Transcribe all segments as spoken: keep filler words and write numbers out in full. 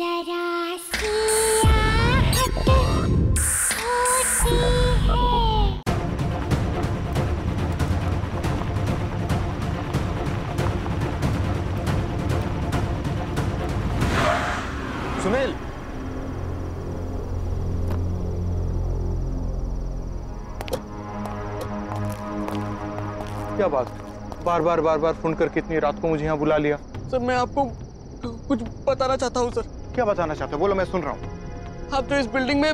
जरा सी आफत होती है। सुनील, क्या बात, बार बार बार बार फोन करके इतनी रात को मुझे यहाँ बुला लिया। सर, मैं आपको कुछ बताना चाहता हूँ। सर, क्या बताना चाहते हो? बोलो, मैं सुन रहा हूँ। आप तो इस बिल्डिंग में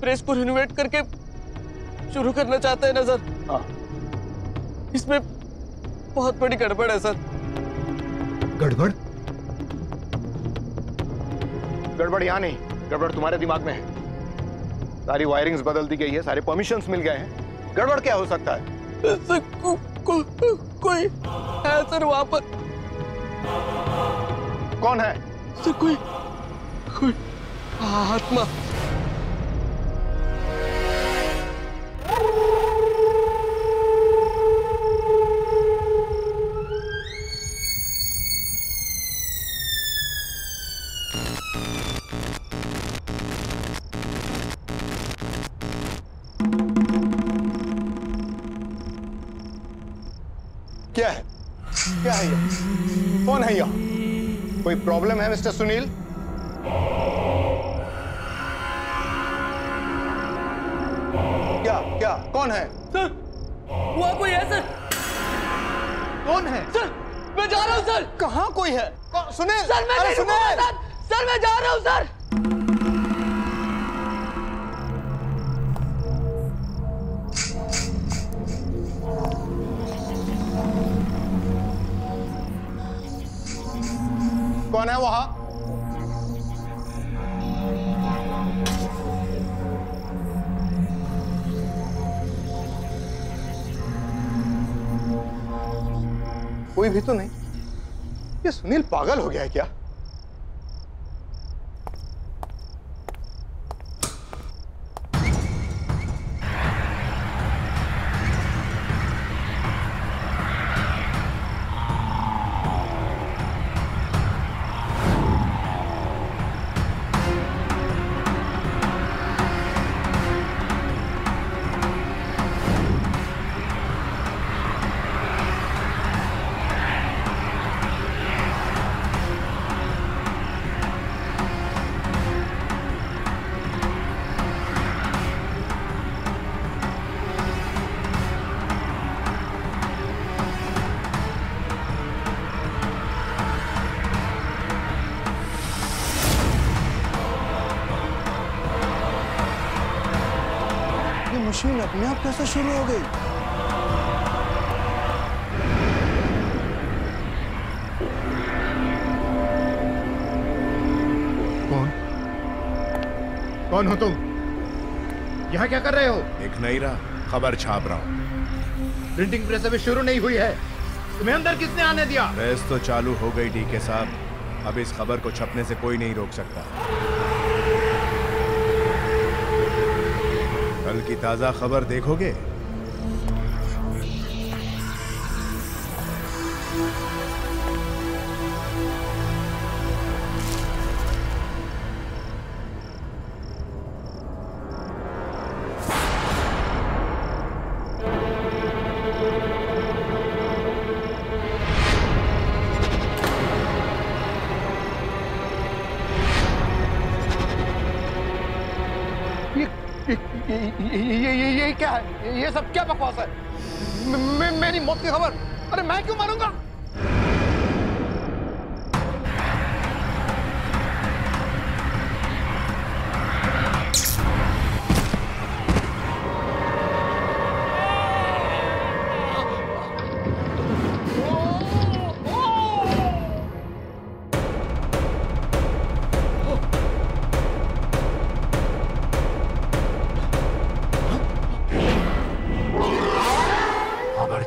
प्रेस को रिनोवेट करके शुरू करना चाहते हैं ना सर? हाँ। इसमें बहुत बड़ी गड़बड़ है सर। गड़बड़? गड़बड़ यहाँ नहीं, गड़बड़ तुम्हारे दिमाग में है। सारी वायरिंग्स बदल दी गई है, सारे परमिशंस मिल गए हैं। गड़बड़ क्या हो सकता है? सर, को, को, कोई है सर वहां पर। कौन है? सर, कोई कोई आत्मा। क्या है? क्या है ये? कौन है ये? कोई प्रॉब्लम है मिस्टर सुनील? क्या क्या कौन है? सर, वहाँ कोई है सर। कौन है? सर, मैं जा रहा हूँ सर। कहाँ कोई है? सुनील, सर मैं नहीं हूँ सर। सर मैं जा रहा हूँ सर। कौन है वहां? कोई भी तो नहीं। ये सुनील पागल हो गया है क्या? मशीन अपने आप कैसे शुरू हो गई? कौन कौन हो तुम? यहाँ क्या कर रहे हो? देख नहीं रहा? खबर छाप रहा हूँ। प्रिंटिंग प्रेस अभी शुरू नहीं हुई है, तुम्हें अंदर किसने आने दिया? प्रेस तो चालू हो गई ठीक है साहब, अब इस खबर को छपने से कोई नहीं रोक सकता। कल की ताजा खबर देखोगे? ये ये ये क्या है? ये सब क्या बकवास है? मैं मेरी मौत की खबर, अरे मैं क्यों मारूंगा?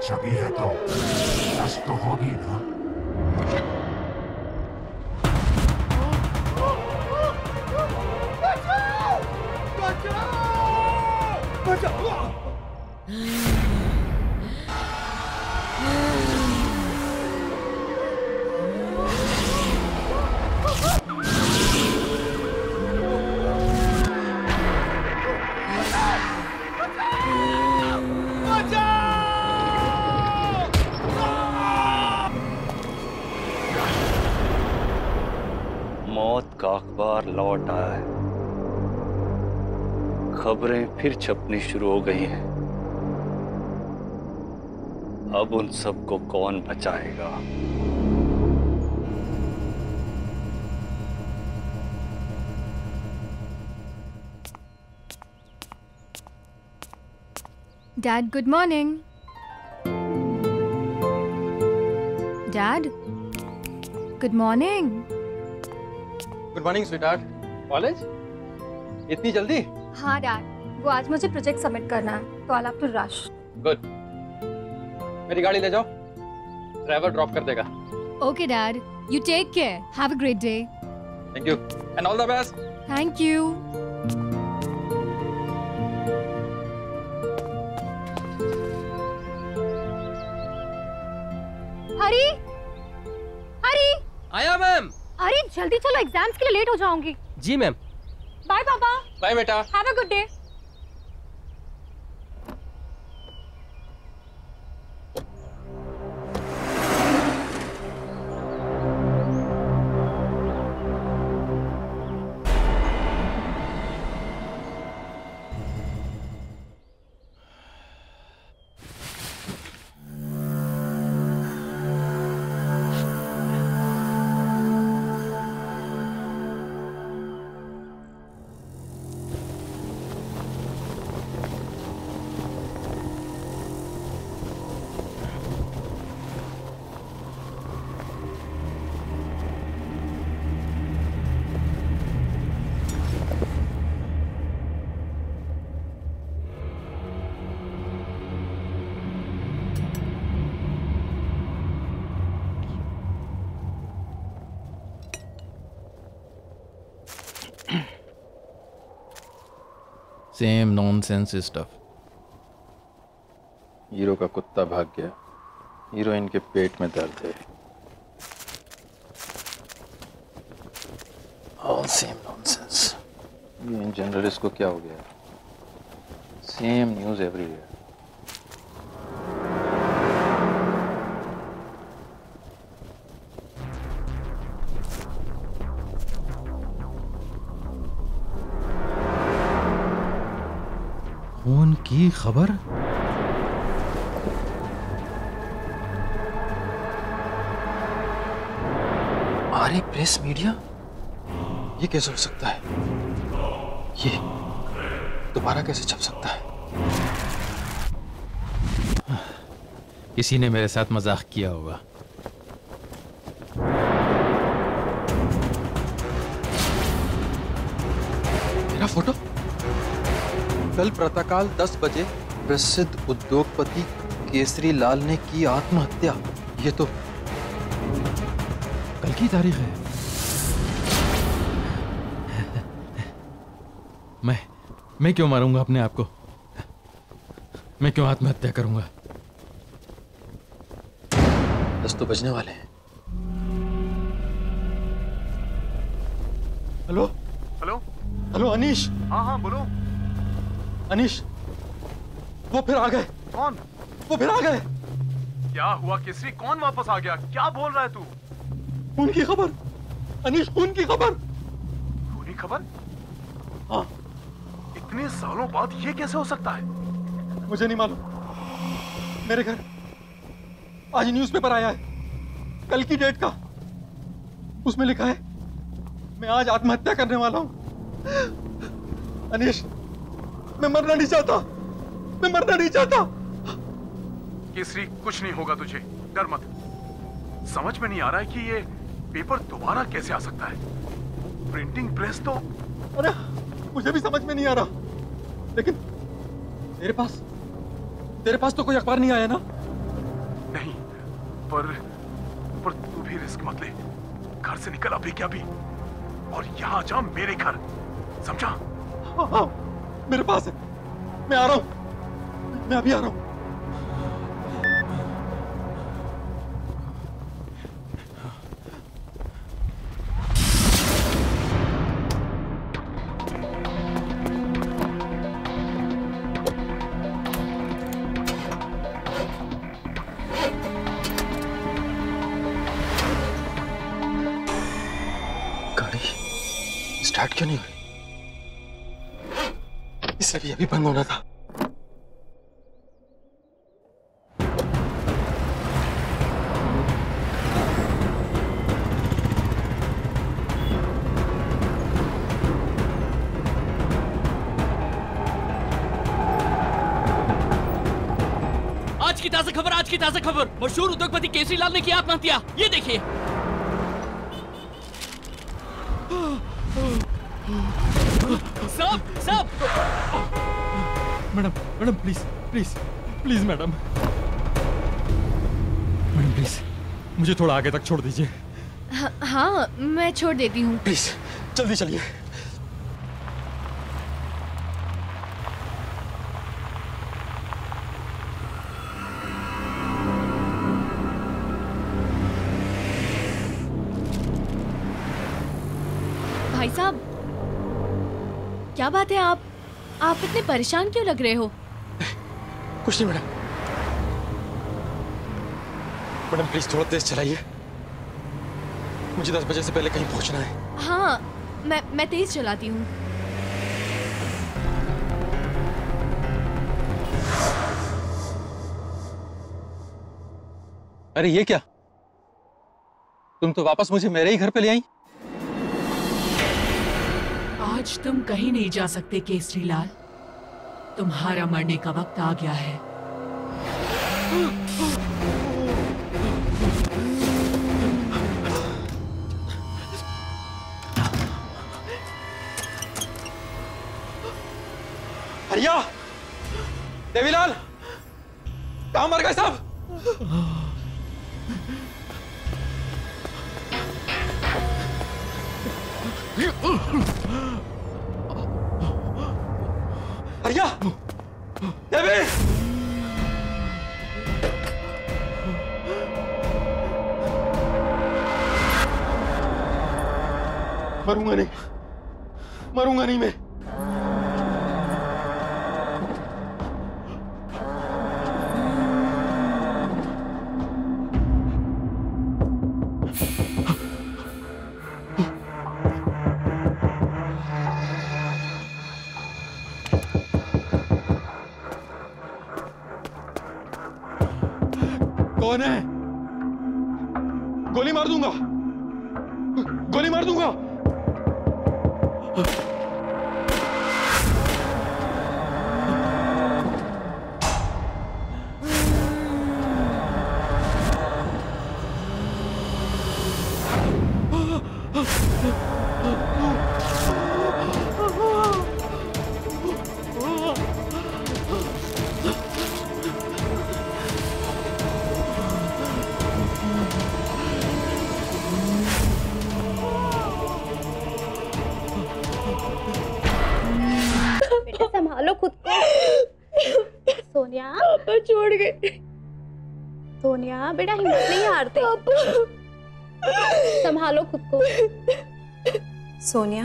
छपी है तो सच तो होगी ना? बचाओ! बचाओ! बचाओ! बचाओ! मौत का अखबार लौट आया है। खबरें फिर छपनी शुरू हो गई हैं। अब उन सबको कौन बचाएगा? Dad, good morning. Dad, good morning. Good morning, sweetheart. College? इतनी जल्दी? हाँ डैड, वो आज मुझे प्रोजेक्ट सबमिट करना है, तो I'll have to rush. Good. मेरी गाड़ी ले जाओ, ड्राइवर ड्रॉप कर देगा. Okay, Dad. You take care. Have a great day. Thank you. And all the best. Thank you. हरी, हरी. आया मैम. अरे जल्दी चलो, एग्जाम्स के लिए लेट हो जाऊंगी. जी मैम. बाय पापा. बाय बेटा. Have a good day. Same nonsense stuff. Hero का कुत्ता भाग गया, हीरोइन के पेट में दर्द है। All same nonsense. ये इन जनरलिस्ट को क्या हो गया? Same news everywhere. की खबर आरे प्रेस मीडिया, ये कैसे हो सकता है? ये दोबारा कैसे छप सकता है? किसी ने मेरे साथ मजाक किया होगा। मेरा फोटो कल प्रातःकाल दस बजे प्रसिद्ध उद्योगपति केसरी लाल ने की आत्महत्या। ये तो कल की तारीख है। मैं मैं क्यों मारूंगा अपने आप को? मैं क्यों आत्महत्या करूंगा? दस तो बजने वाले हैं। Hello hello hello Anish. हाँ हाँ बोलो अनीश, वो फिर आ गए। कौन? वो फिर आ गए। क्या हुआ केसरी? कौन वापस आ गया? क्या बोल रहा है तू? खून की खबर अनीश, खून की खबर। खूनी खबर? हाँ। इतने सालों बाद ये कैसे हो सकता है? मुझे नहीं मालूम। मेरे घर आज न्यूज़पेपर आया है, कल की डेट का। उसमें लिखा है मैं आज आत्महत्या करने वाला हूँ। अनीश, मैं मरना नहीं चाहता, मैं मरना नहीं चाहता। केसरी, कुछ नहीं होगा तुझे, डर मत। समझ में नहीं आ रहा है कि ये पेपर दोबारा कैसे आ सकता है? प्रिंटिंग प्रेस तो। अरे मुझे भी समझ में नहीं आ रहा, लेकिन तेरे पास तेरे पास तो कोई अखबार नहीं आया ना? नहीं, पर पर तू भी रिस्क मत ले। घर से निकल अभी क्या भी, और यहाँ जा मेरे घर, समझा? हाँ हाँ मेरे पास है, मैं आ रहा हूँ, मैं अभी आ रहा हूँ। गाड़ी स्टार्ट क्यों नहीं हुई? इसलिए भी अभी बंद होना था। आज की ताजा खबर, आज की ताजा खबर, मशहूर उद्योगपति केसरीलाल ने किया आत्महत्या। ये देखिए। सब सब madam madam please please please madam madam please मुझे थोड़ा आगे तक छोड़ दीजिए। हाँ, हाँ मैं छोड़ देती हूँ, प्लीज जल्दी चलिए। भाई साहब क्या बात है, आप आप इतने परेशान क्यों लग रहे हो? कुछ नहीं मैडम। मैडम प्लीज थोड़ा तेज चलाइए, मुझे दस बजे से पहले कहीं पहुंचना है। हाँ मैं मैं तेज चलाती हूँ। अरे ये क्या, तुम तो वापस मुझे मेरे ही घर पे ले आई। आज तुम कहीं नहीं जा सकते केसरीलाल, तुम्हारा मरने का वक्त आ गया है। हरिया, देवीलाल कहाँ मर गए साहब? हरिया, देवी, मरूंगा नहीं, मरूंगा नहीं मैं। कौन है? गोली मार दूंगा, गोली मार दूंगा। संभालो खुद को। सोनिया पापा छोड़ गए। सोनिया बेटा हिम्मत नहीं हारते, संभालो खुद को। सोनिया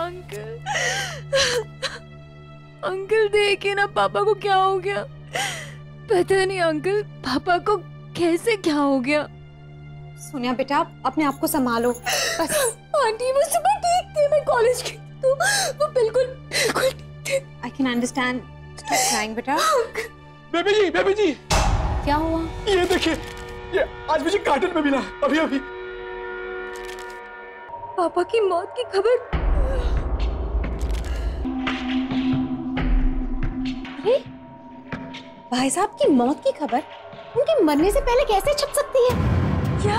अंकल अंकल देखिए ना पापा को क्या हो गया। पता नहीं अंकल पापा को कैसे क्या हो गया। सोनिया बेटा अपने आप को संभालो बस। आंटी वो सुबह ठीक थे, मैं कॉलेज गई तो वो बिल्कुल बिल्कुल ठीक थे। I can understand. Stop crying बेटा। बेबी जी, बेबी जी। क्या हुआ? ये देखिए, ये आज मुझे कार्टन में मिला अभी अभी। पापा की मौत की खबर। अरे भाई साहब की मौत की खबर उनके मरने से पहले कैसे छप सकती है? क्या?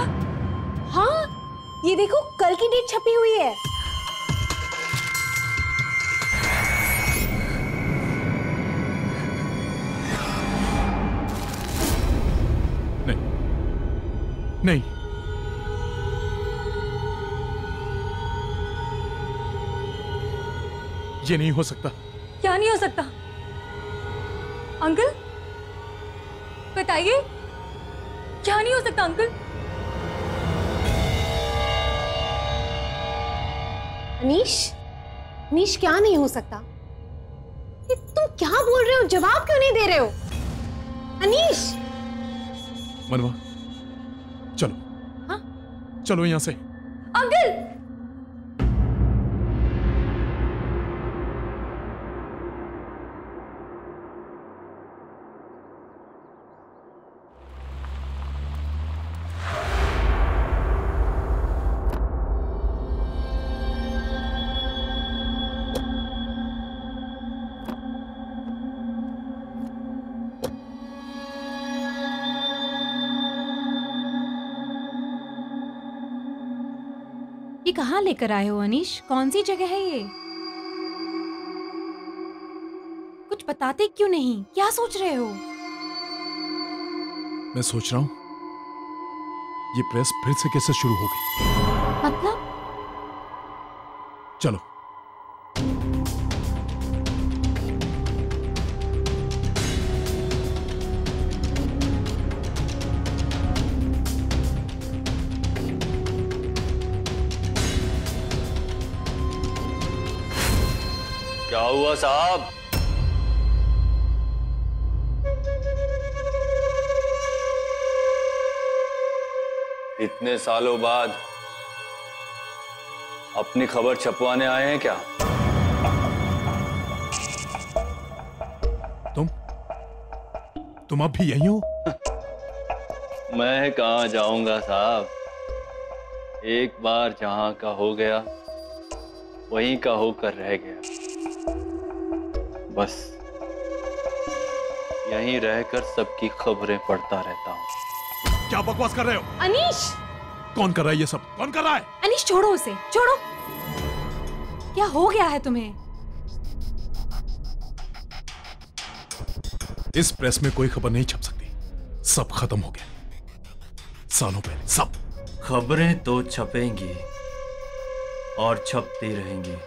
हाँ ये देखो कल की डेट छपी हुई है। नहीं नहीं ये नहीं हो सकता। क्या नहीं हो सकता? अंकल बताइए क्या नहीं हो सकता अंकल? अनीश, अनीश क्या नहीं हो सकता? ये तुम क्या बोल रहे हो, जवाब क्यों नहीं दे रहे हो? अनीश मनवा, चलो। हाँ? चलो यहाँ से। अंकल! कहाँ लेकर आए हो अनीश? कौन सी जगह है ये? कुछ बताते क्यों नहीं? क्या सोच रहे हो? मैं सोच रहा हूं ये प्रेस फिर से कैसे शुरू हो गई। मतलब? चलो हुआ साहब, इतने सालों बाद अपनी खबर छपवाने आए हैं क्या तुम? तुम अब भी यहीं हो? मैं कहाँ जाऊंगा साहब, एक बार जहां का हो गया वहीं का होकर रह गया। बस यहीं रहकर सबकी खबरें पढ़ता रहता हूँ। क्या बकवास कर रहे हो? अनीश! कौन कर रहा है ये सब? कौन कर रहा है? अनीश छोड़ो उसे, छोड़ो। क्या हो गया है तुम्हें? इस प्रेस में कोई खबर नहीं छप सकती, सब खत्म हो गया सालों पहले। सब खबरें तो छपेंगी और छपती रहेंगी।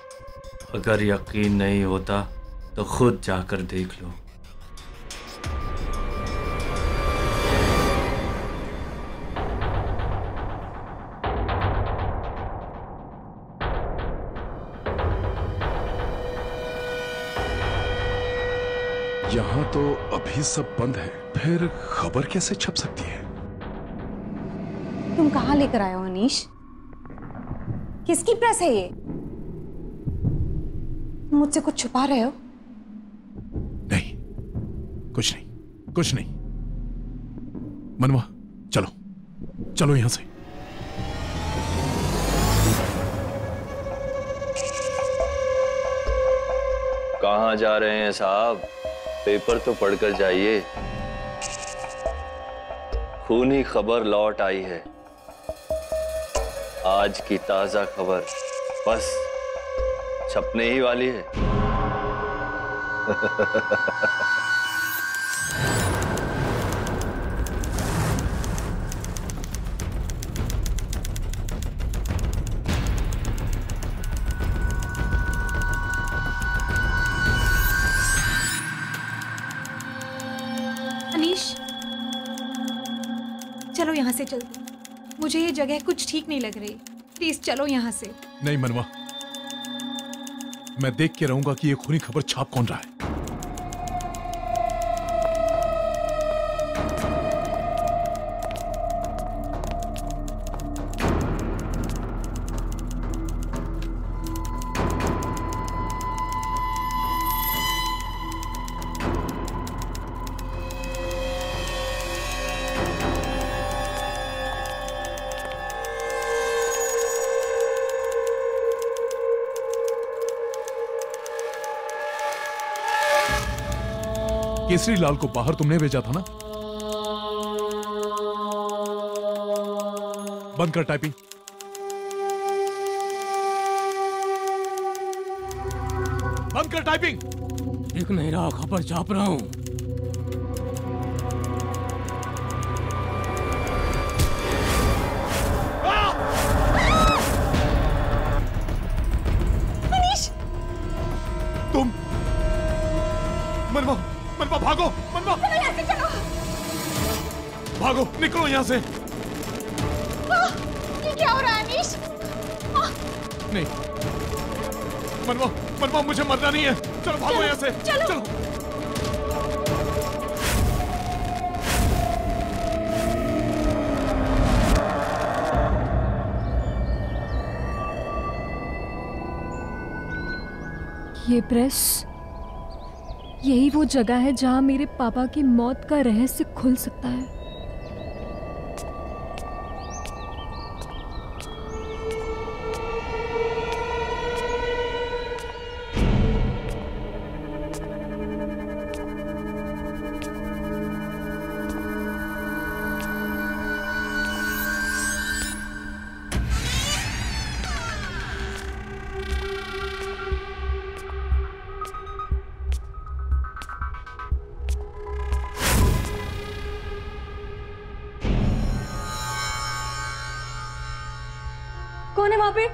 अगर यकीन नहीं होता तो खुद जाकर देख लो। यहाँ तो अभी सब बंद है, फिर खबर कैसे छप सकती है? तुम कहाँ लेकर आए हो अनीश? किसकी प्रेस है ये? तुम मुझसे कुछ छुपा रहे हो? कुछ नहीं, कुछ नहीं। मनवा, चलो चलो यहां से। कहां जा रहे हैं साहब? पेपर तो पढ़कर जाइए। खूनी खबर लौट आई है, आज की ताजा खबर बस छपने ही वाली है। चलो यहाँ से चलते, मुझे ये जगह कुछ ठीक नहीं लग रही। प्लीज चलो यहाँ से। नहीं मनवा, मैं देख के रहूंगा कि ये खूनी खबर छाप कौन रहा है। केसरी लाल को बाहर तुमने भेजा था ना? बंद कर टाइपिंग। बंद कर टाइपिंग। दिख नहीं रहा, खबर छाप रहा हूं। भागो मनवा, चलो भागो, निकलो यहाँ से। आ, ये क्या हो रहा है अनीश? नहीं मनवा, मनवा मुझे मरना नहीं है, चलो भागो यहाँ से। चलो, चलो। ये प्रेस, यही वो जगह है जहां मेरे पापा की मौत का रहस्य खुल सकता है। कौन है वहां पे?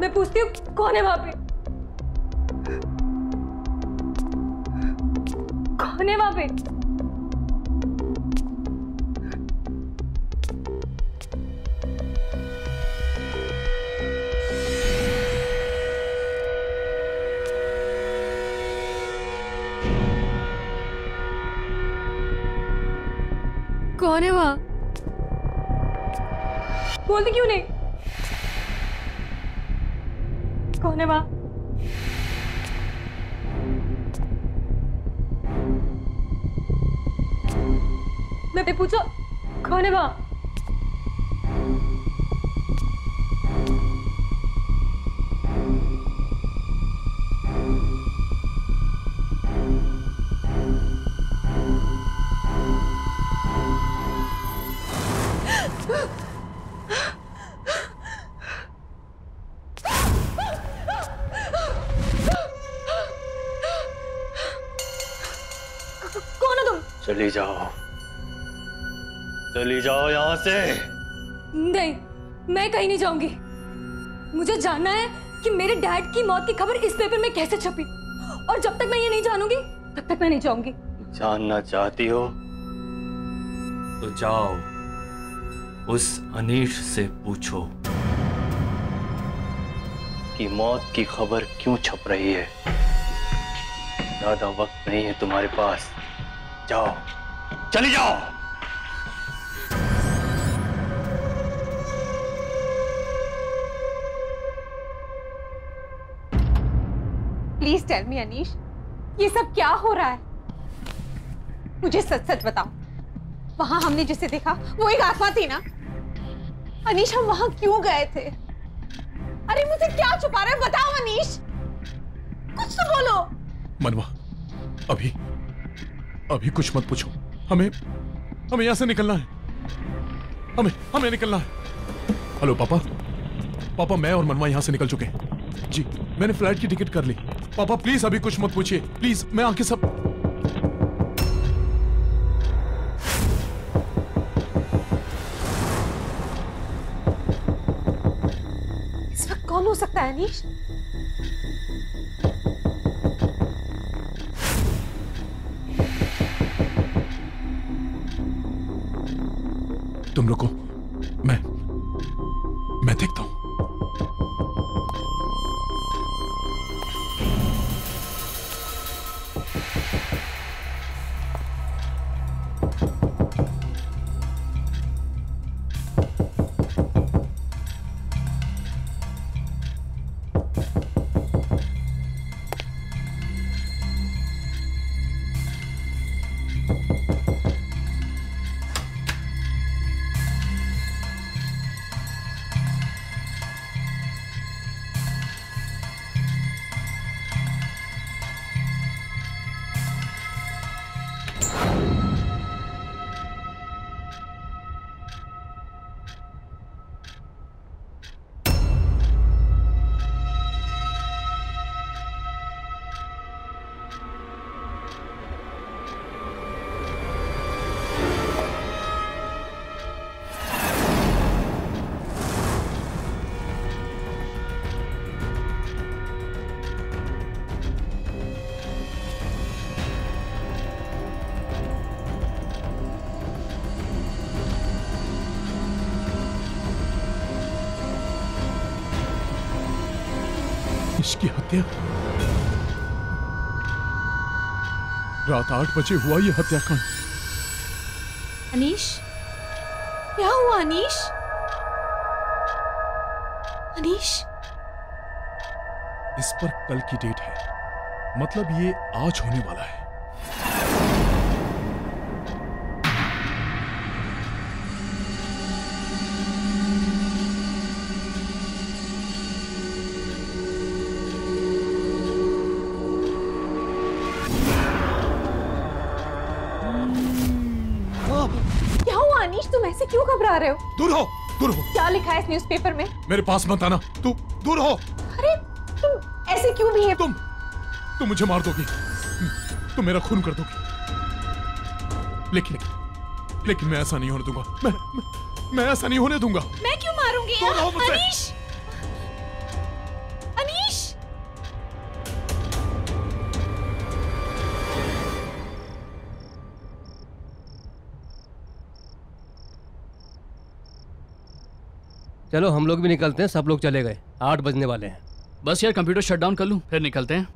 मैं पूछती हूँ कौन है वहां पे? कौन है वहां पे? कौन है वहाँ? बोलती क्यों नहीं? कौन है वहाँ? मैं पूछो कौन है वहाँ? चली जाओ, चली जाओ यहाँ से। नहीं, मैं कहीं नहीं जाऊंगी। मुझे जानना है कि मेरे डैड की मौत की खबर इस पेपर में कैसे छपी, और जब तक मैं ये नहीं जानूंगी तब तक मैं नहीं जाऊंगी। जानना चाहती हो तो जाओ, उस अनीश से पूछो कि मौत की खबर क्यों छप रही है। ज्यादा वक्त नहीं है तुम्हारे पास, जाओ, चली जाओ। प्लीज टेल मी अनीश, ये सब क्या हो रहा है? मुझे सच सच बताओ, वहां हमने जिसे देखा वो एक आत्मा थी ना? अनीश, हम वहां क्यों गए थे? अरे मुझे क्या छुपा रहे हो? बताओ अनीश, कुछ तो बोलो। मनवा, अभी अभी कुछ मत पूछो, हमें हमें यहां से निकलना है, हमें हमें निकलना है। हेलो पापा, पापा मैं और मनवा यहां से निकल चुके हैं जी, मैंने फ्लाइट की टिकट कर ली। पापा प्लीज अभी कुछ मत पूछिए, प्लीज मैं आके सब। इस वक्त कौन हो सकता है अनीश? तुम रुको, मैं मैं देखता हूं। इसकी हत्या रात आठ बजे हुआ, ये हत्याकांड। अनीश, क्या हुआ अनीश? मनीष, इस पर कल की डेट है, मतलब ये आज होने वाला है। क्यों घबरा रहे हो? दूर हो, दूर हो। क्या लिखा है इस न्यूज़पेपर में? मेरे पास मत आना, तू दूर हो। अरे तुम ऐसे क्यों भी है? तुम तुम मुझे मार दोगी, तुम मेरा खून कर दोगी, लेकिन लेकिन मैं ऐसा नहीं होने दूंगा। मैं मैं, मैं ऐसा नहीं होने दूंगा। मैं क्यों मारूंगी? दूर हो मुझसे। अनीश, अनीश, चलो हम लोग भी निकलते हैं। सब लोग चले गए, आठ बजने वाले हैं। बस यार कंप्यूटर शट डाउन कर लूँ फिर निकलते हैं।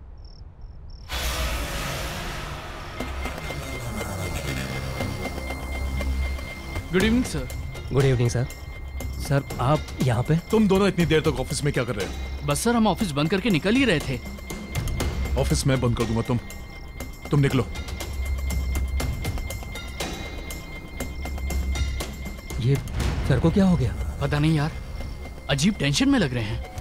Good evening sir. Good evening sir. Sir आप यहाँ पे? तुम दोनों इतनी देर तक ऑफिस में क्या कर रहे हो? बस सर हम ऑफिस बंद करके निकल ही रहे थे। ऑफिस मैं बंद कर दूंगा, तुम तुम निकलो। ये सर को क्या हो गया? पता नहीं यार, अजीब टेंशन में लग रहे हैं।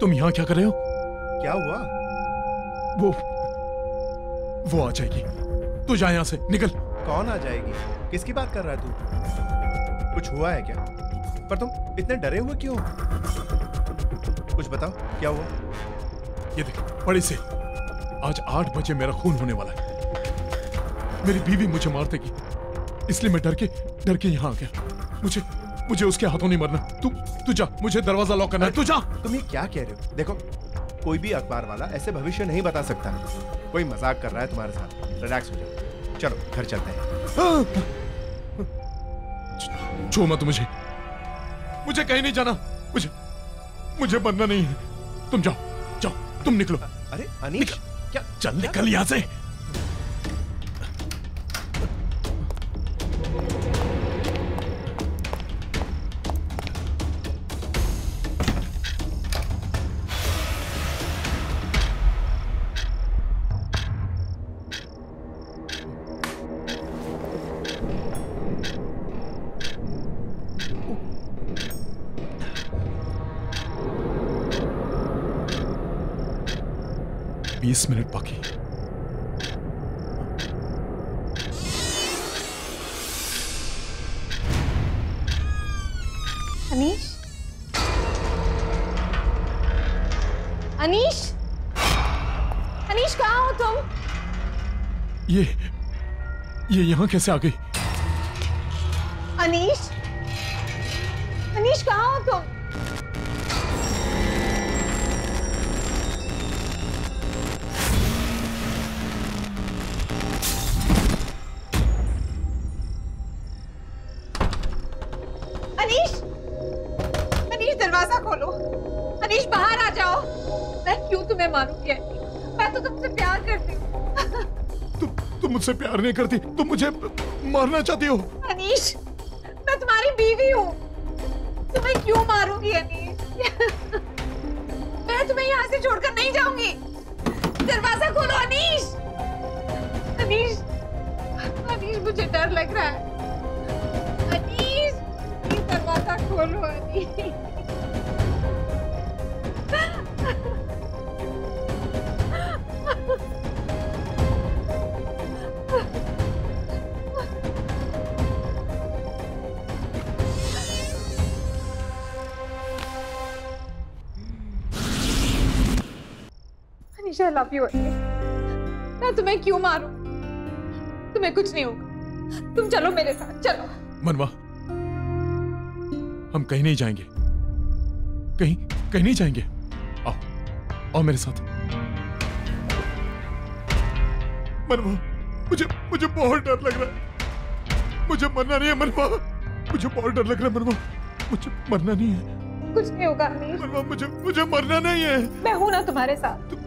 तुम यहाँ क्या कर रहे हो? क्या हुआ? वो वो आ जाएगी, तू जा यहाँ से, निकल। कौन आ जाएगी? किसकी बात कर रहा है तू? कुछ हुआ है क्या? पर तुम इतने डरे हुए क्यों? कुछ बताओ क्या हुआ? ये देखो बड़ी से, आज आठ बजे मेरा खून होने वाला है। मेरी बीवी मुझे मार देगी, इसलिए मैं डर के डर के यहाँ आ गया। मुझे मुझे उसके हाथों नहीं मरना। तू तू जा, मुझे दरवाजा लॉक करना है, तू जा। तुम ये क्या कह रहे हो? देखो कोई भी अखबार वाला ऐसे भविष्य नहीं बता सकता। कोई मजाक कर रहा है तुम्हारे साथ। रिलैक्स हो जाओ, चलो घर चलते हैं। छो मत मुझे, मुझे कहीं नहीं जाना, मुझे मुझे बनना नहीं है। तुम जाओ जाओ, तुम निकलो। अरे अनीश क्या, चल निकल यहाँ से। बीस मिनट बाकी। अनीश, अनीश, अनीश कहाँ हो तुम? ये ये यहाँ कैसे आ गई? अनीश, अनीश कहाँ हो तुम? मैं तो तुमसे प्यार करती हूँ। तुम तुम मुझसे प्यार नहीं करती, तुम मुझे मारना चाहती हो। अनीश मैं तुम्हारी बीवी हूँ, तुम्हें क्यों मारूंगी? अनीश मैं तुम्हें यहाँ से छोड़कर नहीं जाऊंगी। दरवाजा खोलो। अनीश, अनीश, अनीश मुझे डर लग रहा है। अनीश दरवाजा खोलो। अनीश I love you, मैं तुम्हें क्यों मारूं? तुम्हें कुछ नहीं होगा, तुम चलो मेरे साथ, चलो। मनवा हम कहीं नहीं जाएंगे, कहीं कहीं नहीं जाएंगे। आओ। आओ मेरे साथ। मनवा, मुझे मुझे बहुत डर लग रहा है। मुझे मरना नहीं है मनवा, मुझे बहुत डर लग रहा है मनवा, मुझे मरना नहीं है। कुछ नहीं होगा अमीर। मनवा मुझे मुझे मरना नहीं है। मैं हूँ ना तुम्हारे साथ। तुम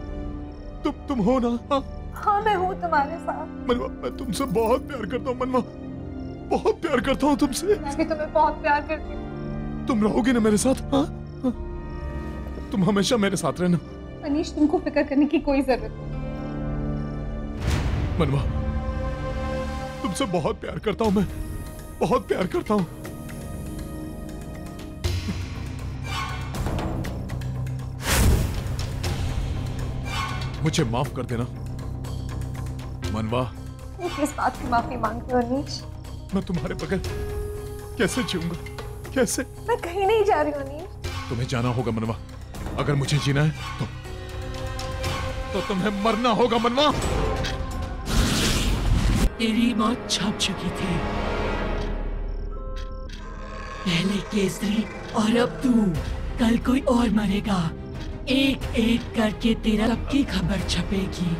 तुम, तुम हो ना? हाँ हाँ मैं हूँ तुम्हारे साथ। मनवा मैं तुमसे बहुत प्यार करता हूँ मनवा, बहुत प्यार करता हूँ तुमसे। मैं भी तुम्हें बहुत प्यार करती हूँ। तुम रहोगे ना मेरे साथ? हाँ हाँ तुम हमेशा मेरे साथ रहना। मनीष तुमको फिक्र करने की कोई जरूरत नहीं। मनवा तुमसे बहुत प्यार करता हूँ मैं, बहुत प्यार करता हूँ। मुझे माफ कर देना मनवा। किस बात की माफी मांगते हो अनीश? मैं तुम्हारे बगैर कैसे जीऊंगा, कैसे? मैं कहीं नहीं जा रही हूँ अनीश। तुम्हें जाना होगा मनवा, अगर मुझे जीना है तो तो तुम्हें मरना होगा मनवा। तेरी मौत छाप चुकी थी, पहले केसरी और अब तू। कल कोई और मरेगा, एक एक करके तेरा सबकी खबर छपेगी,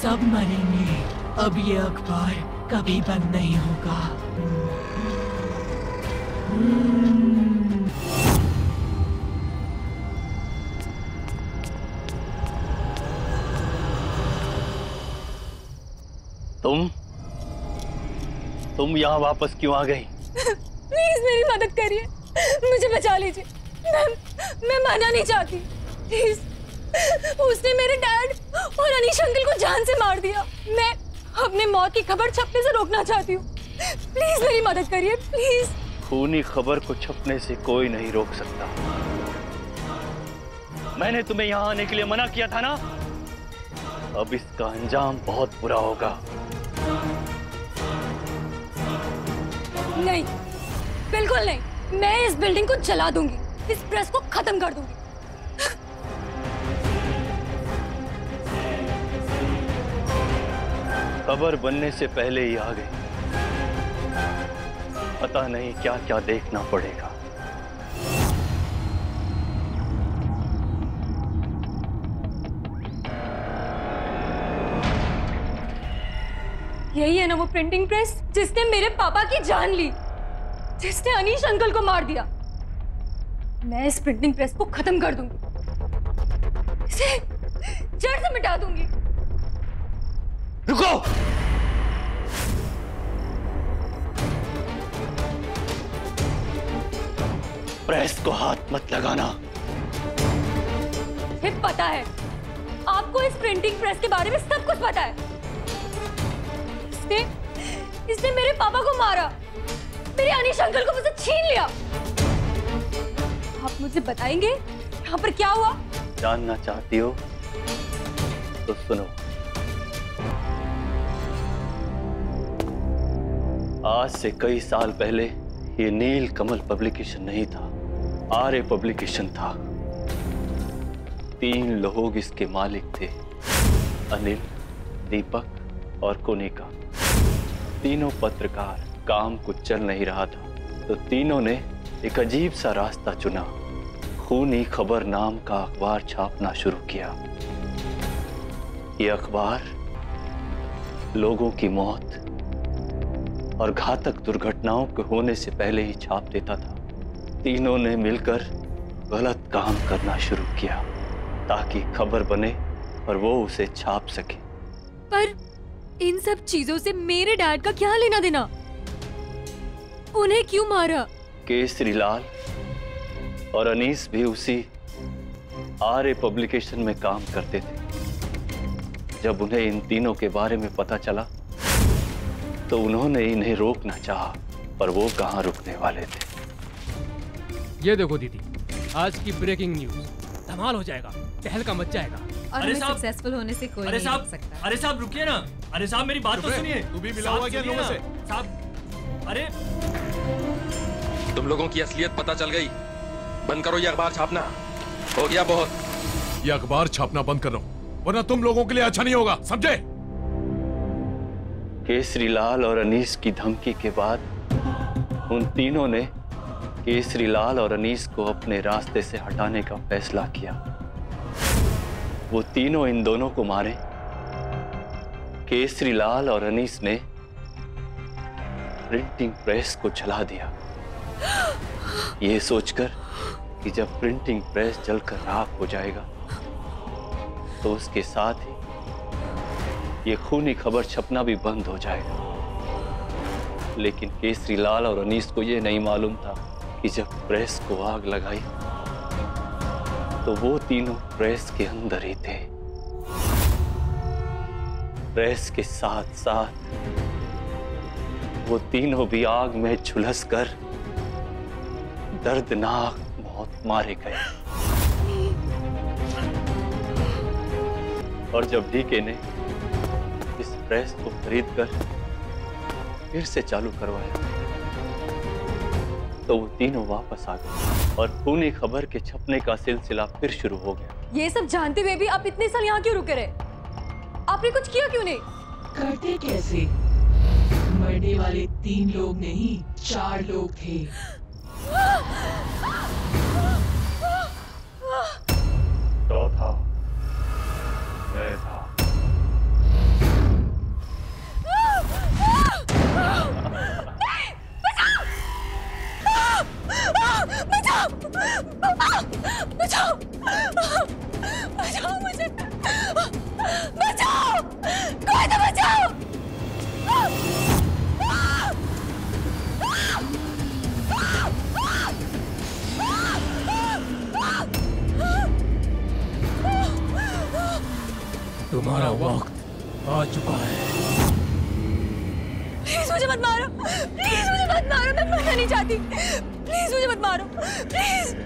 सब मरेंगे। अब ये अखबार कभी बंद नहीं होगा। तुम तुम यहाँ वापस क्यों आ गई? प्लीज मेरी मदद करिए, मुझे बचा लीजिए। मैं मैं माना नहीं चाहती प्लीज। उसने मेरे डैड और अनीश अंकल को जान से मार दिया। मैं अपने मौत की खबर छपने से रोकना चाहती हूँ, प्लीज मेरी मदद करिए प्लीज। खूनी खबर को छपने से कोई नहीं रोक सकता। मैंने तुम्हें यहाँ आने के लिए मना किया था ना, अब इसका अंजाम बहुत बुरा होगा। नहीं बिल्कुल नहीं, मैं इस बिल्डिंग को जला दूंगी, इस प्रेस को खत्म कर दूंगी। खबर बनने से पहले ही आ गए, पता नहीं क्या क्या देखना पड़ेगा। यही है ना वो प्रिंटिंग प्रेस जिसने मेरे पापा की जान ली, जिसने अनीश अंकल को मार दिया। मैं इस प्रिंटिंग प्रेस को खत्म कर दूंगी, इसे जड़ से मिटा दूंगी। रुको! प्रेस को हाथ मत लगाना। फिर पता है आपको इस प्रिंटिंग प्रेस के बारे में सब कुछ पता है। इसने इसने मेरे पापा को मारा, मेरे अनीश अंकल को मुझसे छीन लिया। आप मुझे बताएंगे यहाँ पर क्या हुआ? जानना चाहती हो तो सुनो। आज से कई साल पहले ये नील कमल पब्लिकेशन नहीं था, आर्य पब्लिकेशन था। तीन लोग इसके मालिक थे, अनिल, दीपक और कोनिका। तीनों पत्रकार, काम कुछ चल नहीं रहा था तो तीनों ने एक अजीब सा रास्ता चुना, खूनी खबर नाम का अखबार छापना शुरू किया। ये अखबार लोगों की मौत और घातक दुर्घटनाओं के होने से पहले ही छाप देता था। तीनों ने मिलकर गलत काम करना शुरू किया ताकि खबर बने और वो उसे छाप सके। पर इन सब चीजों से मेरे डैड का क्या लेना देना? उन्हें क्यों मारा? केसरी लाल और अनीस भी उसी आर्य पब्लिकेशन में काम करते थे। जब उन्हें इन तीनों के बारे में पता चला तो उन्होंने इन्हें रोकना चाहा, पर वो कहां रुकने वाले थे। ये देखो दीदी, आज की ब्रेकिंग न्यूज़, धमाल हो जाएगा, तहलका मच जाएगा। और अरे साहब सक्सेसफुल होने से कोई नहीं रोक सकता। अरे साहब रुकिए ना, अरे साहब मेरी बात तो सुनिए। तू भी मिला हुआ क्या लोगों से? साहब अरे तुम लोगों की असलियत पता चल गई, बंद करो ये अखबार छापना। हो गया बहुत, ये अखबार छापना बंद करो वरना तुम लोगों के लिए अच्छा नहीं होगा, समझे? केसरी लाल और अनीस की धमकी के बाद उन तीनों ने केसरी लाल और अनीस को अपने रास्ते से हटाने का फैसला किया। वो तीनों इन दोनों को मारे। केसरीलाल और अनीस ने प्रिंटिंग प्रेस को जला दिया, ये सोचकर कि जब प्रिंटिंग प्रेस जलकर राख हो जाएगा तो उसके साथ ही ये खूनी खबर छपना भी बंद हो जाएगा। लेकिन केसरीलाल और अनीस को ये नहीं मालूम था कि जब प्रेस को आग लगाई तो वो तीनों प्रेस के अंदर ही थे। प्रेस के साथ साथ वो तीनों भी आग में झुलस कर दर्दनाक मौत मारे गए। और जब डीके ने इस प्रेस को खरीद कर फिर से चालू करवाया तो वो तीनों वापस आ गए और खूनी खबर के छपने का सिलसिला फिर शुरू हो गया। ये सब जानते हुए भी आप इतने साल यहाँ क्यों रुके रहे? आपने कुछ किया क्यों नहीं? करते कैसे? मरने वाले तीन लोग नहीं, चार लोग थे। चौथा मैं था। तुम्हारा वक्त आ चुका है। प्लीज मुझे मत मारो, प्लीज मुझे मत मारो, मैं मरना नहीं चाहती, प्लीज मुझे मत मारो, प्लीज।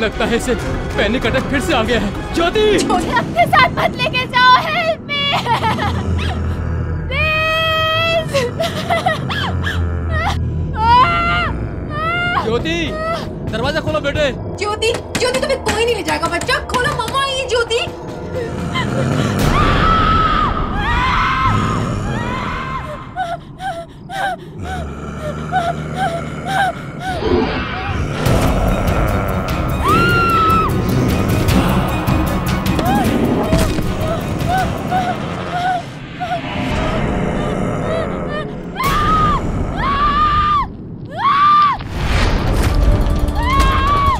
लगता है इसे पैनिक अटैक फिर से आ गया है। ज्योति, मुझे अपने साथ मत लेके जाओ, हेल्प मी। ज्योति दरवाजा खोलो बेटे। ज्योति ज्योति तुम्हें कोई नहीं ले जाएगा बच्चा, खोलो मामा ये ज्योति।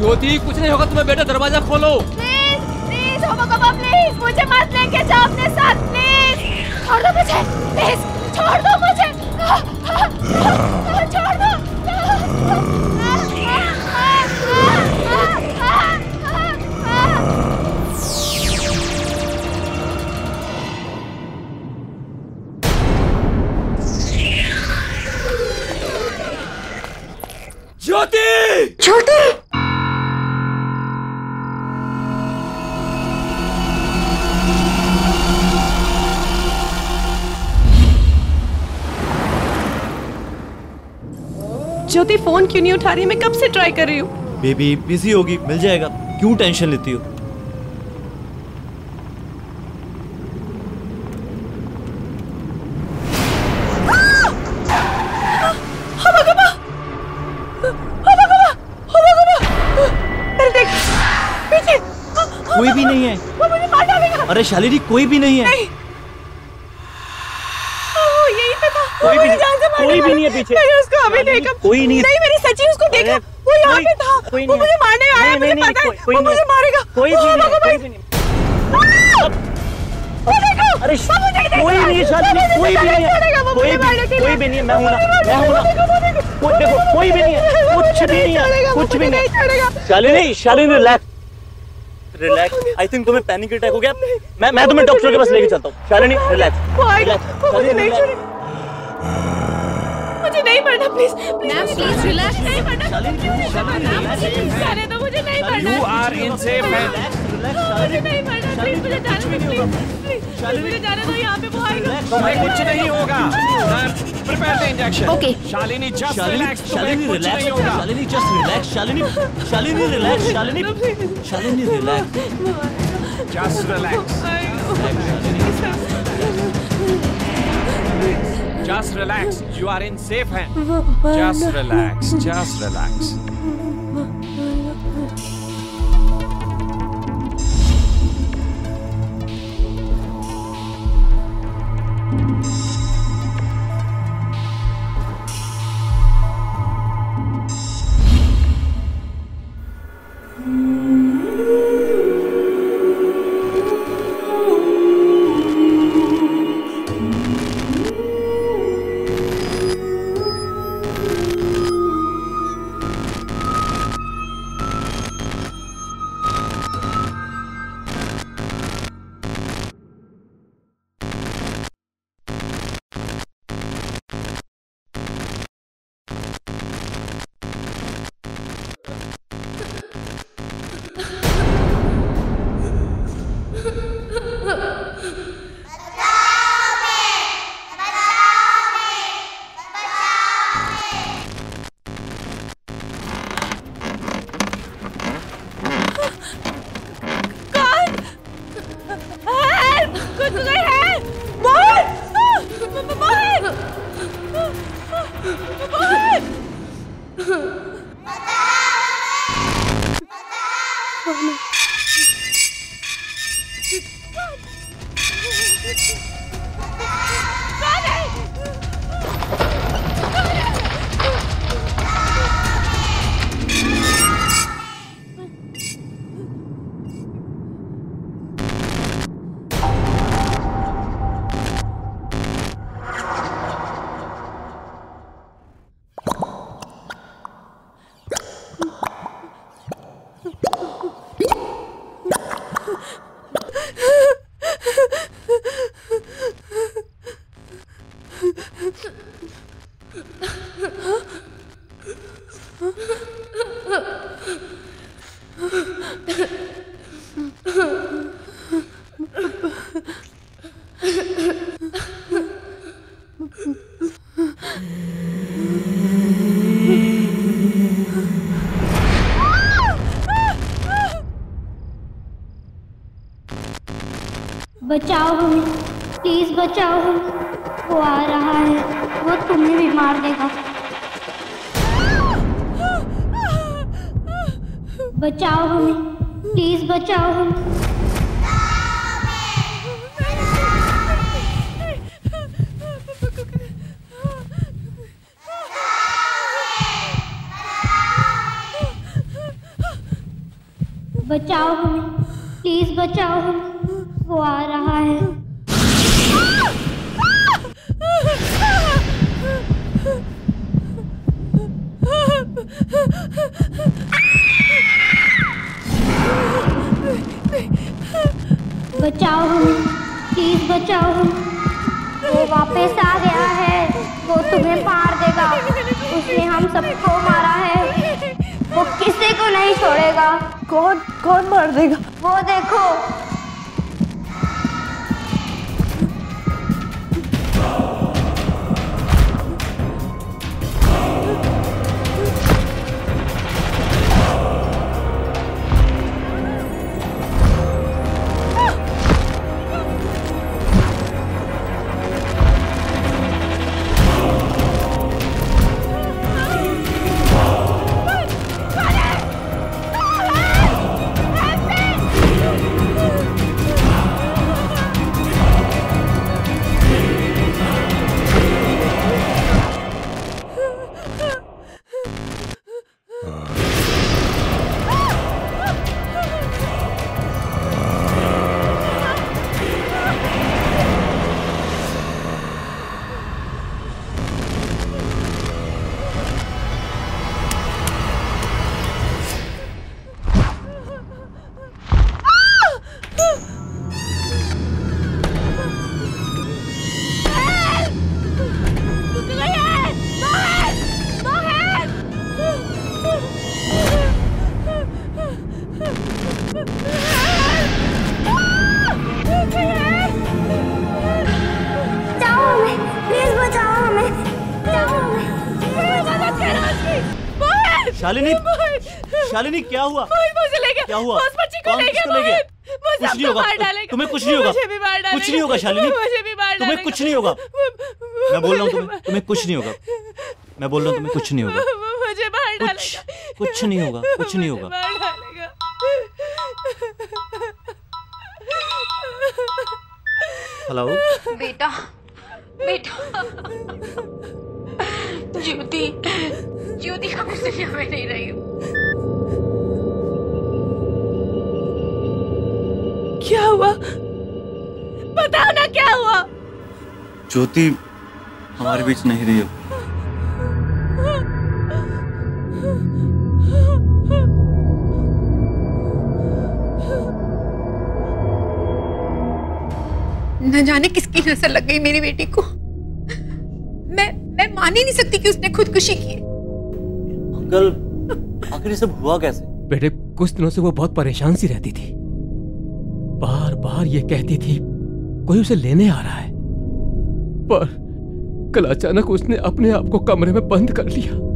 ज्योति कुछ नहीं होगा तुम्हें बेटा, दरवाजा खोलो। प्लीज प्लीज होमो कबा प्लीज मुझे मत लेके जाओ अपने साथ प्लीज। छोड़ दो मुझे प्लीज, छोड़ दो मुझे, छोड़ दो। ज्योति ज्योति ज्योति फोन क्यों नहीं उठा रही, मैं कब से ट्राई कर रही हूँ। बेबी बिजी होगी, मिल जाएगा, क्यों टेंशन लेती हो। कोई भी नहीं है। वो मुझे मार डालेगा। अरे शालिनी कोई भी नहीं है, नहीं। यही पे था। कोई भी जान से कोई भी नहीं है पीछे। मैंने उसको अभी देखा। कोई नहीं। नहीं मैंने सच्ची उसको देखा। वो यहाँ पे था। वो मुझे मारने आया, मुझे पता है। वो मुझे मारेगा। कोई भी नहीं। अरे कोई नहीं शालिनी, कोई भी नहीं है, कोई कोई भी नहीं है। मैं हूँ ना, मैं हूँ ना। देखो कोई भी नहीं है, कुछ भी नहीं है, कुछ भी नहीं। Shalini Shalini relax relax. I think तुम्हें पैनिक अटैक हो गया। मैं मैं तुम्हें डॉक्टर के पास लेके चलता हूँ। शालिनी रिलैक्स। मुझे नहीं छोड़े, मुझे नहीं पढ़ना प्लीज। मैम प्लीज रिलैक्स, नहीं पढ़ना। जाने दो मुझे, नहीं पढ़ना। यू आर इनसेफ है। मुझे नहीं पढ़ना प्लीज, मुझे जाने दो प्लीज, मुझे जाने दो। यहाँ पे वो आएगा, तुम्हें कुछ नहीं होगा। Prepare the injection. Okay Shalini just relax, Shalini relax, Shalini just relax, Shalini Shalini relax, Shalini Shalini relax, just relax, just relax, you are in safe hand, just relax, just relax. बचाओ हमें, प्लीज़ बचाओ हमें। वो आ रहा है, वो तुम्हें भी मार देगा। बचाओ हमें, प्लीज़ बचाओ हमें। बचाओ हमें, प्लीज बचाओ हमें। वो आ रहा है। बचाओ हमें, प्लीज बचाओ हमें। वो वापस आ गया है, वो तुम्हें मार देगा। उसने हम सबको मारा है, वो किसी को नहीं छोड़ेगा। कौन कौन मार देगा? वो देखो। शालिनी, शालिनी क्या हुआ? क्या हुआ? कौन किसको ले गया? कुछ नहीं होगा, तुम्हें कुछ नहीं होगा, कुछ नहीं होगा शालिनी, तुम्हें कुछ नहीं होगा। मैं बोल रहा हूँ तुम्हें, तुम्हें कुछ नहीं होगा। मैं बोल रहा हूँ तुम्हें कुछ नहीं होगा, कुछ कुछ नहीं होगा, कुछ नहीं होगा। हेलो बेटा, बेटा ज्योति, ज्योति का कुछ दुनिया में नहीं रही हूँ। क्या हुआ? बताओ ना क्या हुआ? ज्योति हमारे बीच नहीं रही है। न जाने किसकी नजर लग गई मेरी बेटी को। मैं मैं मान ही नहीं सकती कि उसने खुदकुशी की। अंकल, आखिर सब हुआ कैसे? बेटे, कुछ दिनों से वो बहुत परेशान सी रहती थी। बार बार ये कहती थी कोई उसे लेने आ रहा है, पर कल अचानक उसने अपने आप को कमरे में बंद कर लिया।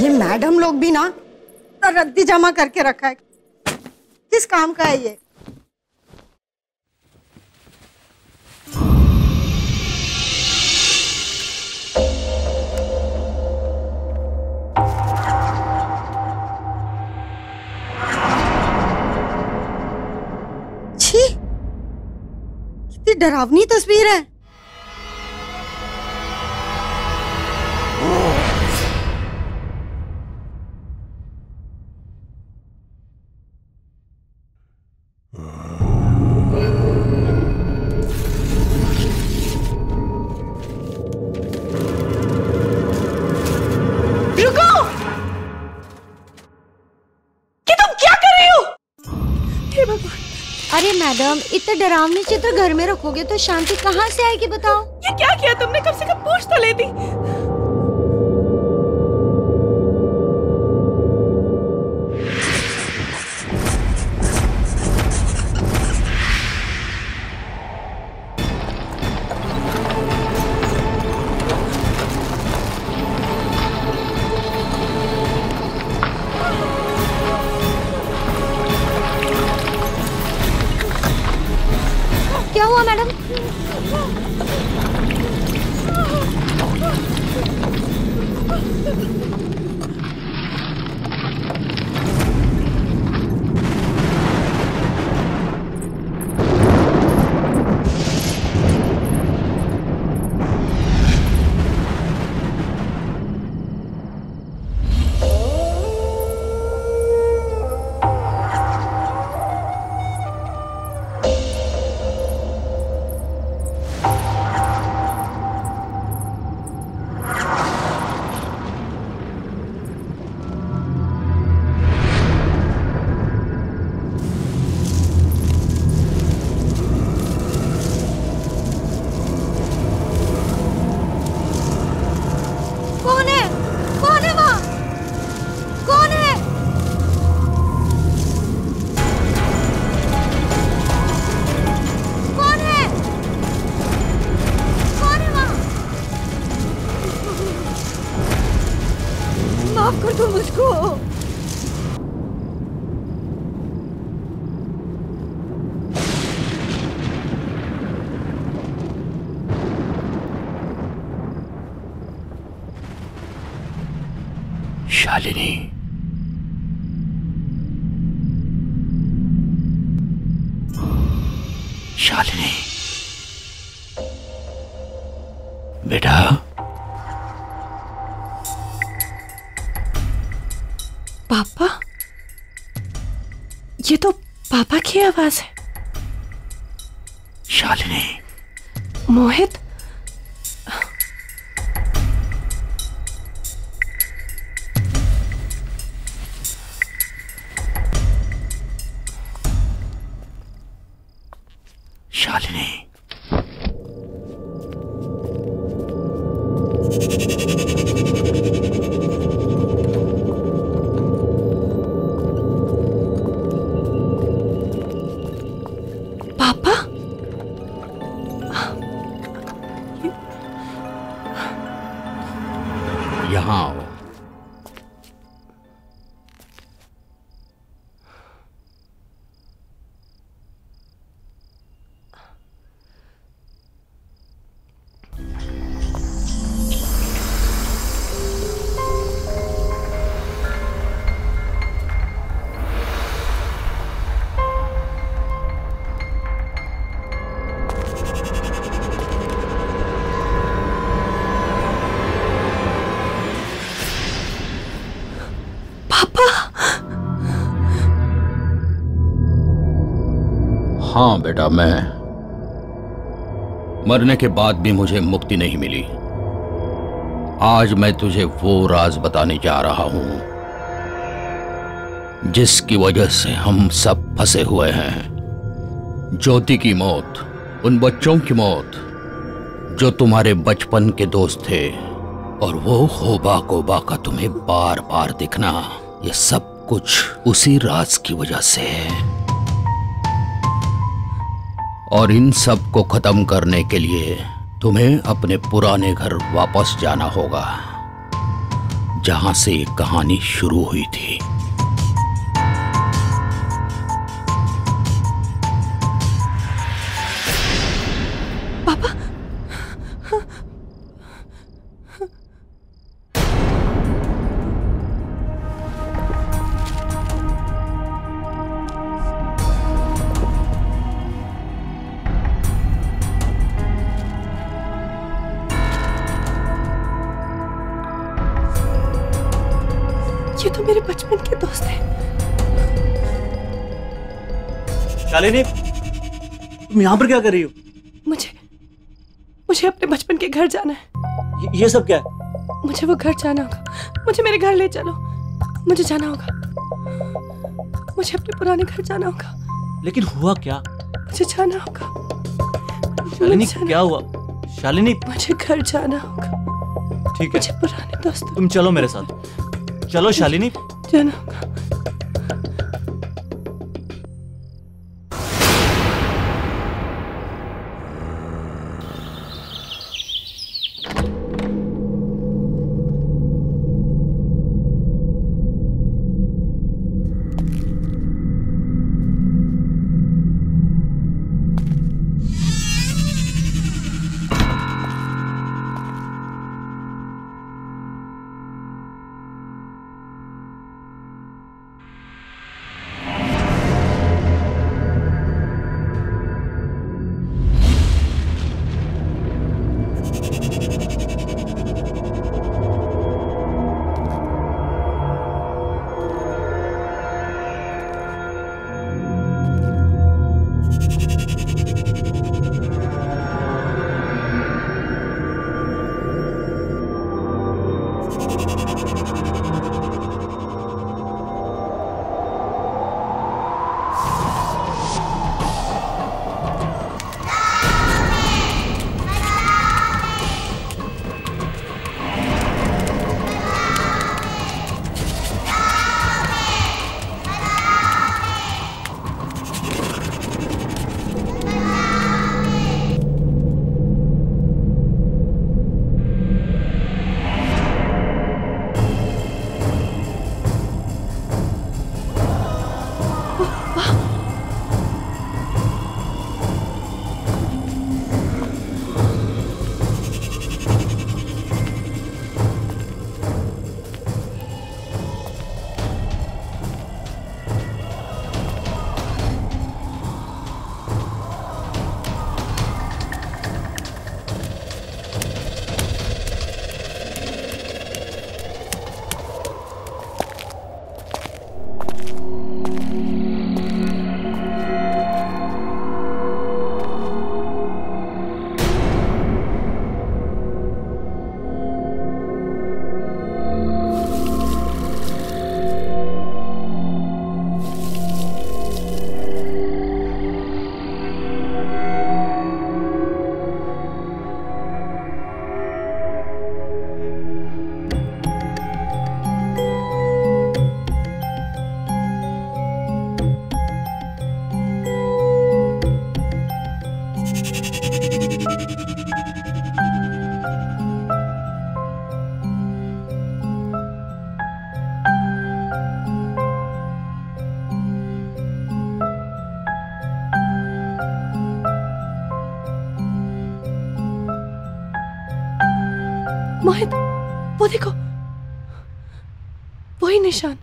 ये मैडम लोग भी ना रद्दी जमा करके रखा है, किस काम का है ये? छी, कितनी डरावनी तस्वीर है। अरे मैडम, इतने डरावने चित्र घर में रखोगे तो शांति कहाँ से आएगी बताओ? ये क्या किया तुमने? कम से कम पूछ तो लेती। क्या हुआ मैडम? शालिनी, शालिनी बेटा, पापा, ये तो पापा की आवाज है। शालिनी, मोहित, शालिनी, पापा, यहाँ आओ। हाँ बेटा, मैं मरने के बाद भी मुझे मुक्ति नहीं मिली। आज मैं तुझे वो राज बताने जा रहा हूं जिसकी वजह से हम सब फंसे हुए हैं। ज्योति की मौत, उन बच्चों की मौत जो तुम्हारे बचपन के दोस्त थे, और वो होबा कोबा का तुम्हें बार बार दिखना, ये सब कुछ उसी राज की वजह से है। और इन सब को खत्म करने के लिए तुम्हें अपने पुराने घर वापस जाना होगा, जहां से एक कहानी शुरू हुई थी। पापा, ये तो मेरे बचपन के दोस्त हैं। शालिनी, तुम यहाँ पर क्या कर रही हो? मुझे मुझे अपने बचपन के घर जाना है। य, ये सब क्या है? मुझे वो घर जाना होगा। मुझे मेरे घर ले चलो। मुझे जाना होगा। मुझे अपने पुराने घर जाना होगा। लेकिन हुआ क्या? मुझे जाना होगा। शालिनी, क्या हुआ? शालिनी, मुझे घर जाना होगा। ठीक है, मुझे पुराने दोस्त, तुम चलो मेरे साथ। चलो शालिनी, जाना होगा। मोहित, वो देखो, वही निशान।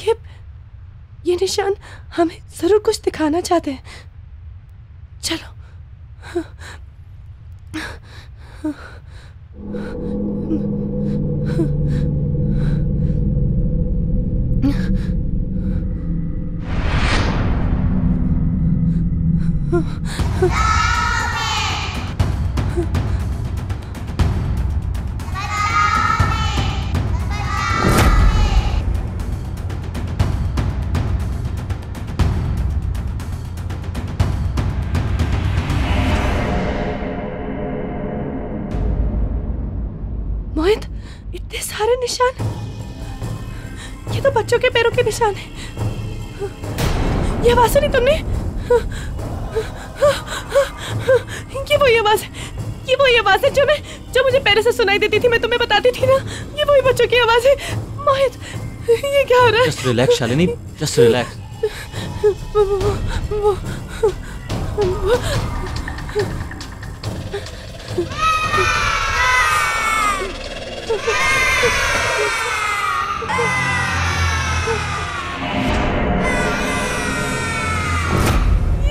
ये ये निशान हमें जरूर कुछ दिखाना चाहते हैं। चलो। मोहित, इतने सारे निशान! ये तो बच्चों के पैरों के निशान है। ये आवाज सुनी तुमने? ये वो ये आवाज है ये वही आवाज है जो मैं जो मुझे पहले से सुनाई देती थी। मैं तुम्हें बताती थी ना, ये वही बच्चों की आवाज है। मोहित, ये क्या हो रहा है? Just relax Shalini, just relax. वो वो वो वो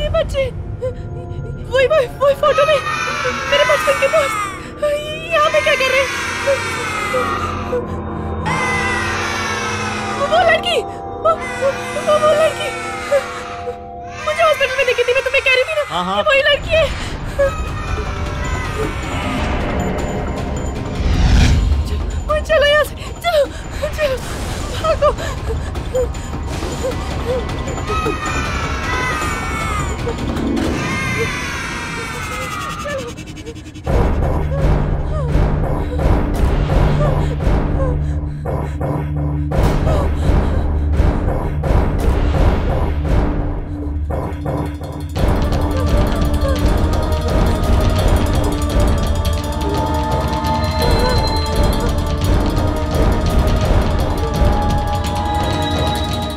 ये बच्चे वही वही वही फोटो में मेरे बचपन के दोस्त यहाँ पे क्या कर रहे हैं? वो लड़की, वो, वो, वो लड़की मुझे हॉस्पिटल में देखी थी, मैं तुम्हें कह रही थी ना। हाँ हाँ। वही लड़की है। चलो, चलो यहाँ से, चलो चलो भागो।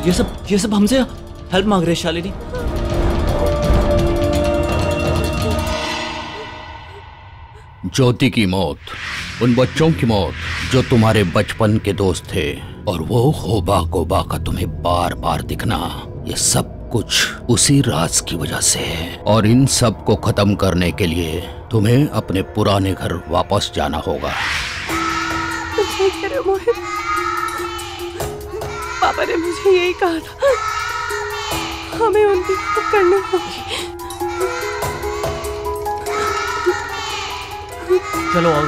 ये सब ये सब हमसे हेल्प मांग रहे हैं शालिनी। ज्योति की मौत, उन बच्चों की मौत जो तुम्हारे बचपन के दोस्त थे, और वो होबा कोबा का तुम्हें बार बार दिखना, ये सब कुछ उसी राज की वजह से है। और इन सब को खत्म करने के लिए तुम्हें अपने पुराने घर वापस जाना होगा। पापा ने मुझे यही कहा था, हमें उनकी मदद करनी होगी। चलो आओ।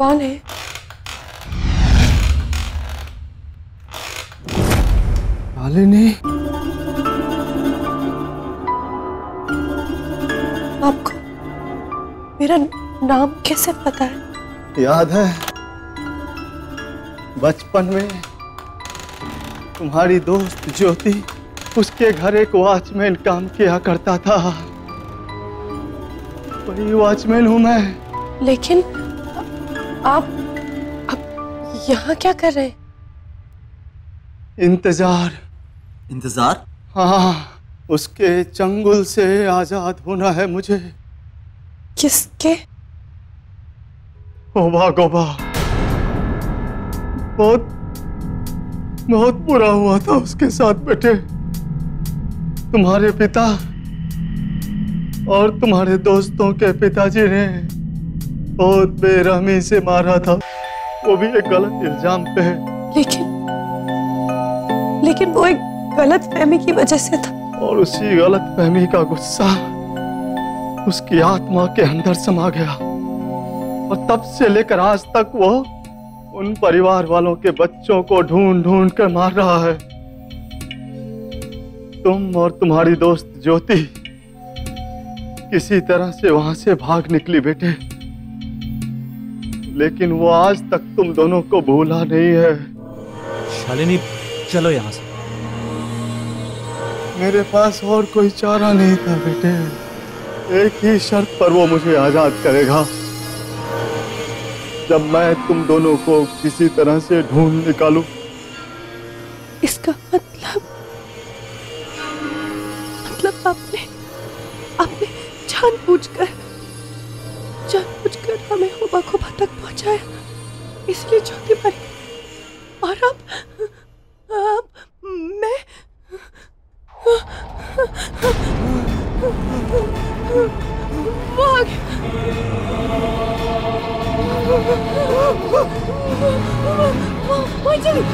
कौन है? शालिनी, आपको मेरा नाम कैसे पता है? याद है बचपन में तुम्हारी दोस्त ज्योति, उसके घर एक वॉचमैन काम किया करता था। वही वॉचमैन हूँ मैं। लेकिन आप आप यहाँ क्या कर रहे हैं? इंतजार। इंतजार? हाँ, उसके चंगुल से आजाद होना है मुझे। किसके? होबा गोबा। बहुत बहुत बुरा हुआ था उसके साथ बेटे। तुम्हारे पिता और तुम्हारे दोस्तों के पिताजी ने बहुत बेरहमी से मारा था, वो भी एक गलत इल्जाम पे। लेकिन लेकिन वो एक गलत फहमी की वजह से था। और उसी गलत फहमी का गुस्सा उसकी आत्मा के अंदर समा गया, और तब से लेकर आज तक वो उन परिवार वालों के बच्चों को ढूंढ ढूंढ कर मार रहा है। तुम और तुम्हारी दोस्त ज्योति किसी तरह से वहां से भाग निकली बेटे, लेकिन वो आज तक तुम दोनों को भूला नहीं है। शालिनी, चलो यहाँ से। मेरे पास और कोई चारा नहीं था बेटे। एक ही शर्त पर वो मुझे आजाद करेगा, जब मैं तुम दोनों को किसी तरह से ढूंढ निकालूं। इसका मतलब मतलब आपने आपने जानबूझकर जानबूझकर हमें होबा को तक पहुंचाया, इसलिए ज्योति मरी। और अब अब मैं Wag! Why did it?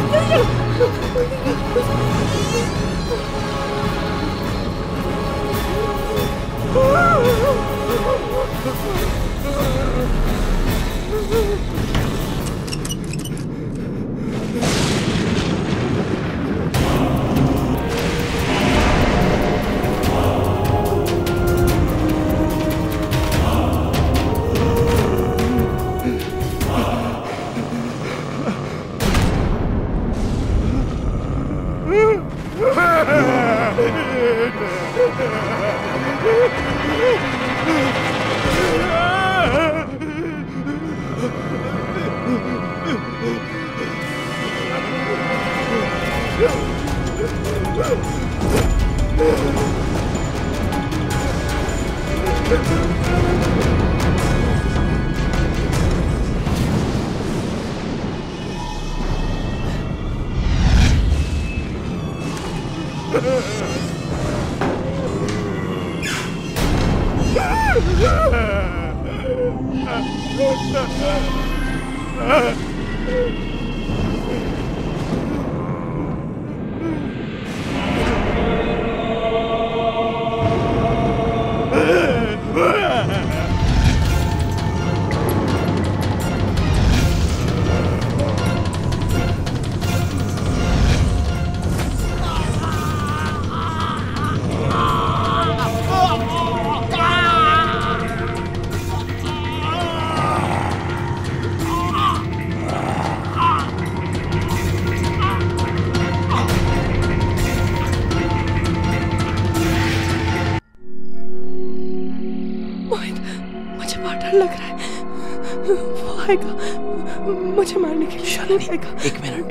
एक मिनट,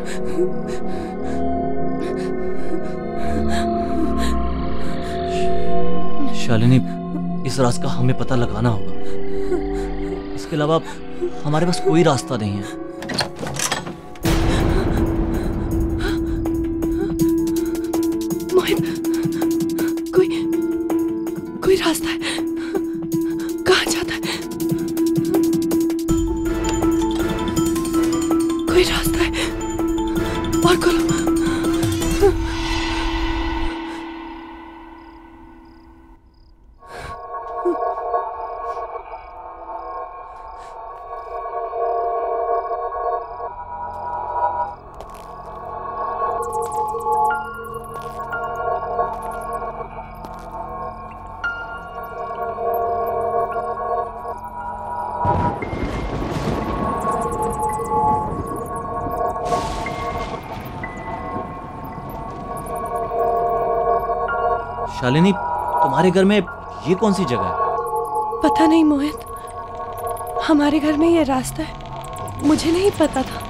शालिनी, इस राज का हमें पता लगाना होगा। इसके अलावा हमारे पास कोई रास्ता नहीं है। शालिनी, तुम्हारे घर में ये कौन सी जगह है? पता नहीं मोहित, हमारे घर में ये रास्ता है, मुझे नहीं पता था।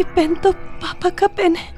ये पेन तो पापा का पेन है।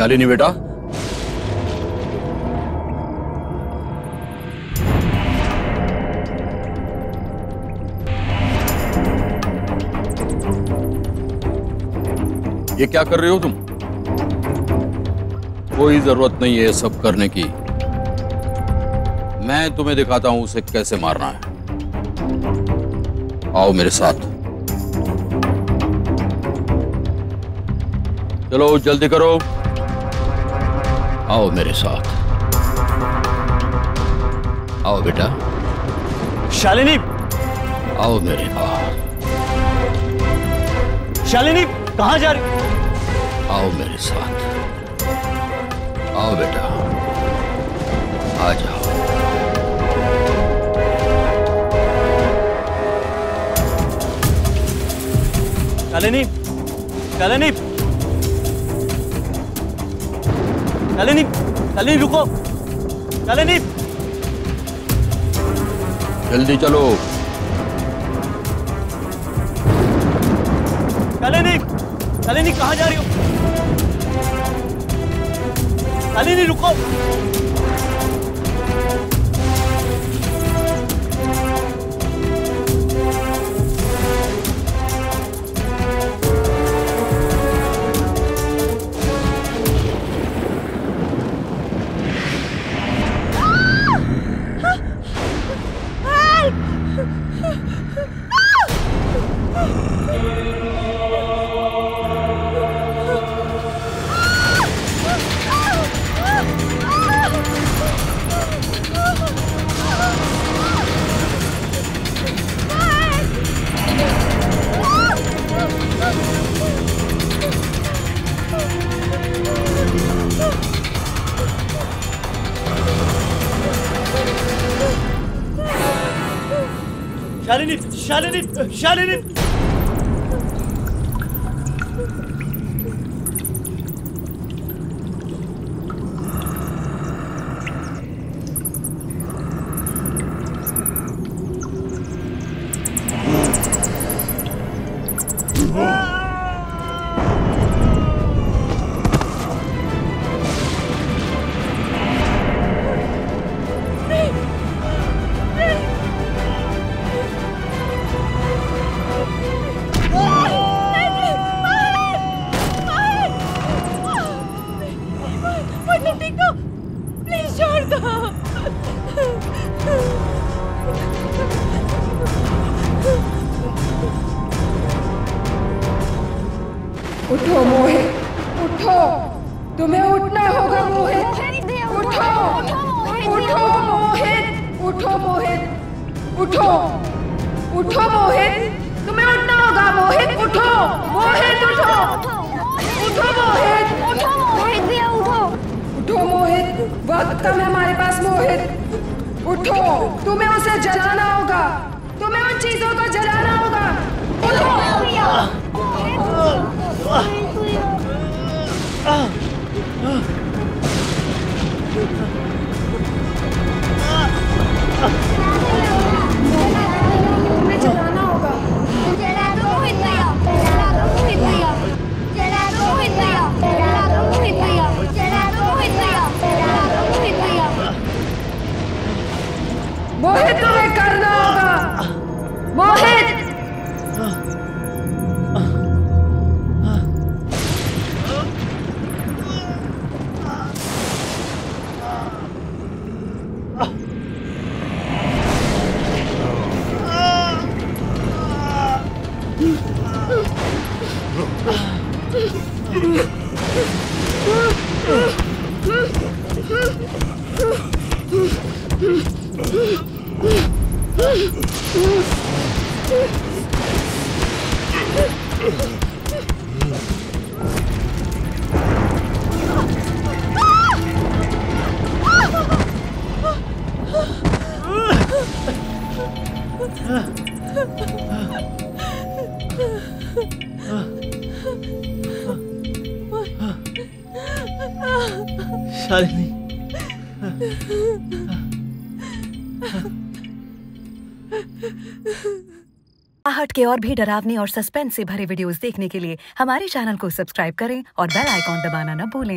शालिनी बेटा, ये क्या कर रहे हो तुम? कोई जरूरत नहीं है सब करने की। मैं तुम्हें दिखाता हूं उसे कैसे मारना है। आओ मेरे साथ, चलो जल्दी करो, आओ मेरे साथ, आओ बेटा। शालिनी, आओ मेरे पास। शालिनी कहाँ जा रही? आओ मेरे साथ, आओ बेटा, आ जाओ। शालिनी, शालिनी, शालिनी, शालिनी रुको, शालिनी जल्दी चलो। शालिनी, शालिनी कहाँ जा रही हो? शालिनी रुको। Şalenim, şalenim, şalenim. के और भी डरावने और सस्पेंस से भरे वीडियोस देखने के लिए हमारे चैनल को सब्सक्राइब करें और बेल आइकॉन दबाना न भूलें।